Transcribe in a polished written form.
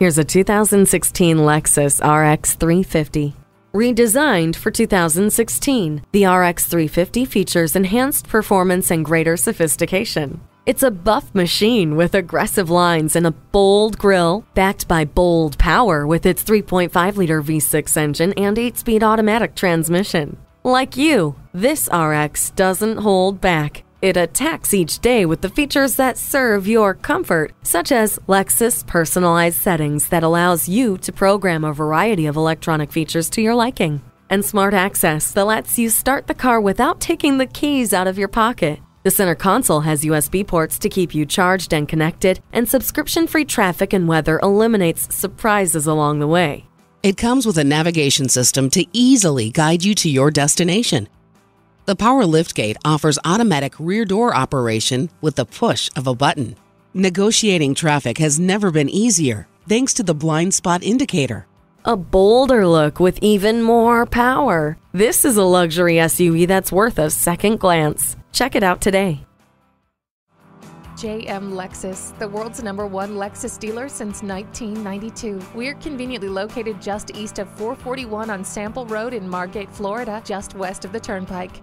Here's a 2016 Lexus RX 350. Redesigned for 2016, the RX 350 features enhanced performance and greater sophistication. It's a buff machine with aggressive lines and a bold grille, backed by bold power with its 3.5-liter V6 engine and 8-speed automatic transmission. Like you, this RX doesn't hold back. It attacks each day with the features that serve your comfort, such as Lexus personalized settings that allows you to program a variety of electronic features to your liking, and smart access that lets you start the car without taking the keys out of your pocket. The center console has USB ports to keep you charged and connected, and subscription-free traffic and weather eliminates surprises along the way. It comes with a navigation system to easily guide you to your destination. The power liftgate offers automatic rear door operation with the push of a button. Negotiating traffic has never been easier thanks to the blind spot indicator. A bolder look with even more power. This is a luxury SUV that's worth a second glance. Check it out today. JM Lexus, the world's #1 Lexus dealer since 1992. We're conveniently located just east of 441 on Sample Road in Margate, Florida, just west of the Turnpike.